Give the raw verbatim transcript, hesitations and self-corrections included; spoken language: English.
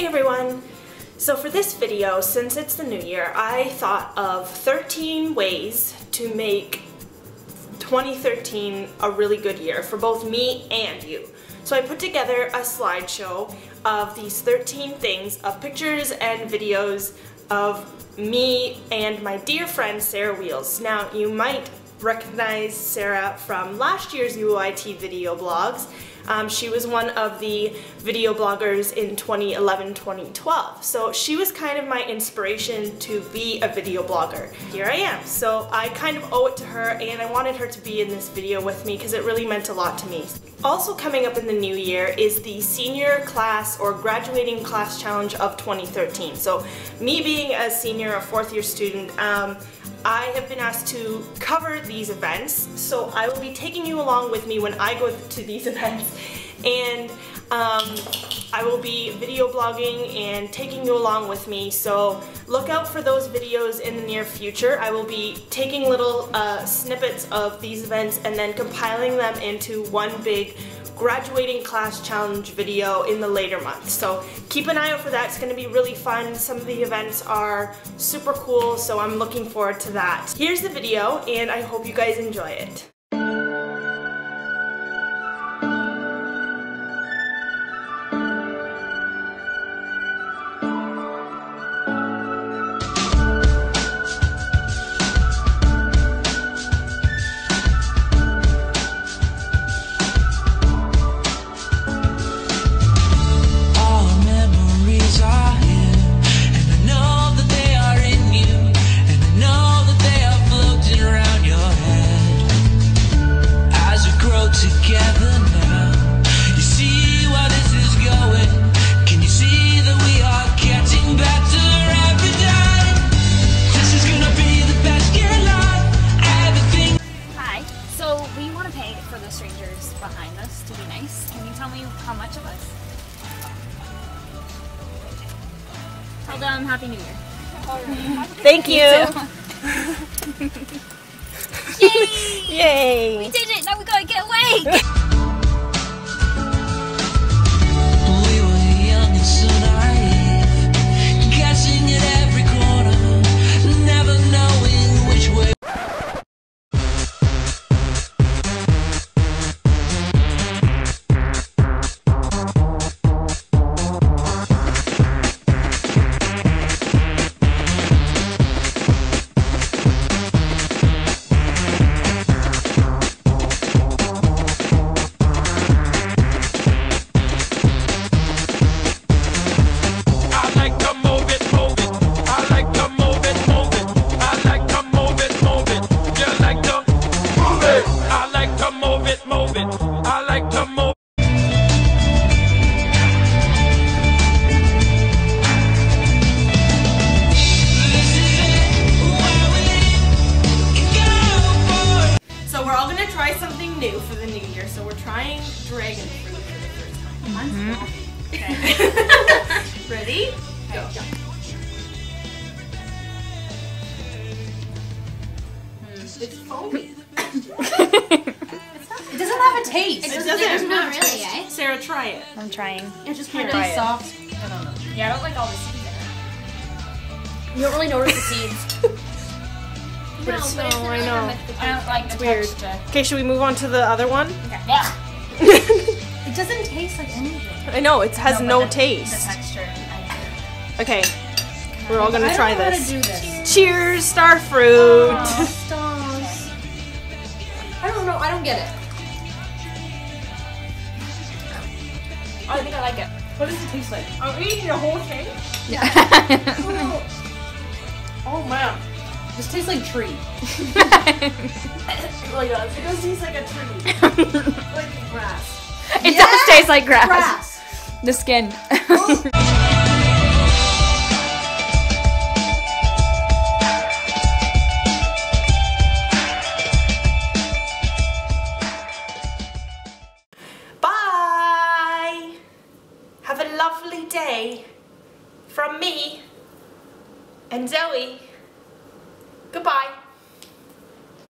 Hey everyone! So for this video, since it's the new year, I thought of thirteen ways to make twenty thirteen a really good year for both me and you. So I put together a slideshow of these thirteen things, of pictures and videos of me and my dear friend Sarah Wheels. Now you might recognize Sarah from last year's U O I T video blogs. Um, she was one of the video bloggers in twenty eleven twenty twelve, so she was kind of my inspiration to be a video blogger. Here I am, so I kind of owe it to her, and I wanted her to be in this video with me because it really meant a lot to me. Also coming up in the new year is the senior class or graduating class challenge of twenty thirteen. So me being a senior, a fourth year student, um, I have been asked to cover these events, so I will be taking you along with me when I go to these events, and um, I will be video blogging and taking you along with me, so look out for those videos in the near future. I will be taking little uh, snippets of these events and then compiling them into one big graduating class challenge video in the later months. So keep an eye out for that. It's going to be really fun. Some of the events are super cool, so I'm looking forward to that. Here's the video, and I hope you guys enjoy it. Behind us to be nice. Can you tell me how much of us? Tell them Happy New Year. Thank you. Yay! Yay! We did it! Now we gotta get away! For the new year, so we're trying dragon fruit for the first time. Mm-hmm. Okay. Ready? Go. Mm. It's foamy. It doesn't have a taste. It doesn't. It doesn't not really. Eh? Sarah, try it. I'm trying. It's just kind of soft. I don't know. Yeah, I don't like all the seeds in it. You don't really notice the seeds. No, but no, I know. I don't like the weird. Okay, should we move on to the other one? Okay. Yeah. It doesn't taste like anything. I know, it has no, no the, taste. The texture, I okay, we're all gonna I try don't this. Know how to do this. Cheers, star fruit. Oh, stars. I don't know. I don't get it. Oh, I think I like it. What does it taste like? Are we eating the whole thing? Yeah. Oh, oh man. It tastes like tree. It really does. It does taste like a tree. Like grass. It yes! does taste like grass. Grass. The skin. Oh. Bye. Have a lovely day from me and Zoe. Goodbye.